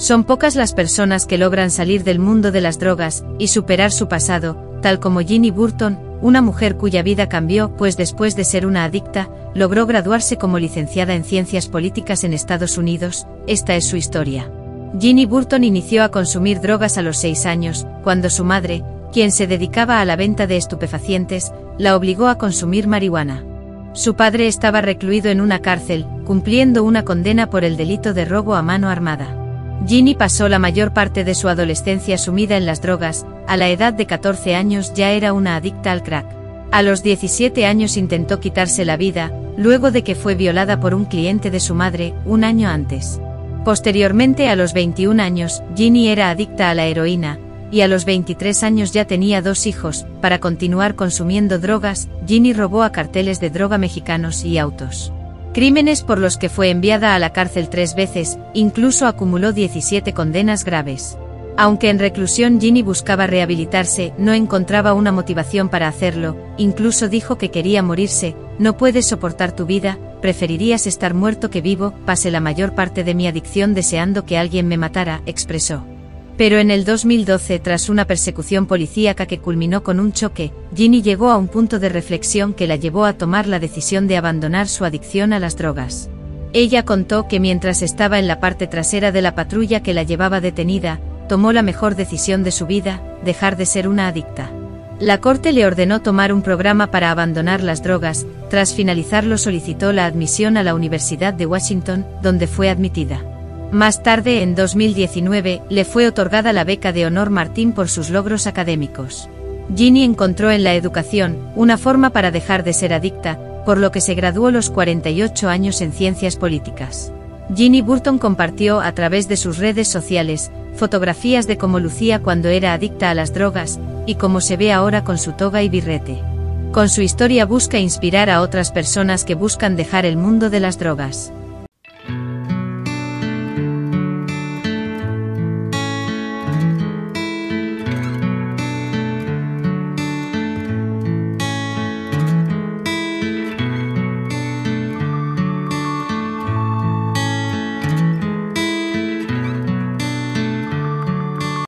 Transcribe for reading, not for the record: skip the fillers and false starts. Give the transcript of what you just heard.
Son pocas las personas que logran salir del mundo de las drogas y superar su pasado, tal como Ginny Burton, una mujer cuya vida cambió, pues después de ser una adicta, logró graduarse como licenciada en Ciencias Políticas en Estados Unidos. Esta es su historia. Ginny Burton inició a consumir drogas a los 6 años, cuando su madre, quien se dedicaba a la venta de estupefacientes, la obligó a consumir marihuana. Su padre estaba recluido en una cárcel, cumpliendo una condena por el delito de robo a mano armada. Ginny pasó la mayor parte de su adolescencia sumida en las drogas. A la edad de 14 años ya era una adicta al crack. A los 17 años intentó quitarse la vida, luego de que fue violada por un cliente de su madre, un año antes. Posteriormente, a los 21 años, Ginny era adicta a la heroína, y a los 23 años ya tenía 2 hijos. Para continuar consumiendo drogas, Ginny robó a carteles de droga mexicanos y autos. Crímenes por los que fue enviada a la cárcel 3 veces, incluso acumuló 17 condenas graves. Aunque en reclusión Ginny buscaba rehabilitarse, no encontraba una motivación para hacerlo, incluso dijo que quería morirse. No puedes soportar tu vida, preferirías estar muerto que vivo, pasé la mayor parte de mi adicción deseando que alguien me matara, expresó. Pero en el 2012, tras una persecución policíaca que culminó con un choque, Ginny llegó a un punto de reflexión que la llevó a tomar la decisión de abandonar su adicción a las drogas. Ella contó que mientras estaba en la parte trasera de la patrulla que la llevaba detenida, tomó la mejor decisión de su vida: dejar de ser una adicta. La corte le ordenó tomar un programa para abandonar las drogas. Tras finalizarlo, solicitó la admisión a la Universidad de Washington, donde fue admitida. Más tarde, en 2019, le fue otorgada la beca de honor Martín por sus logros académicos. Ginny encontró en la educación una forma para dejar de ser adicta, por lo que se graduó a los 48 años en Ciencias Políticas. Ginny Burton compartió a través de sus redes sociales fotografías de cómo lucía cuando era adicta a las drogas y cómo se ve ahora con su toga y birrete. Con su historia busca inspirar a otras personas que buscan dejar el mundo de las drogas.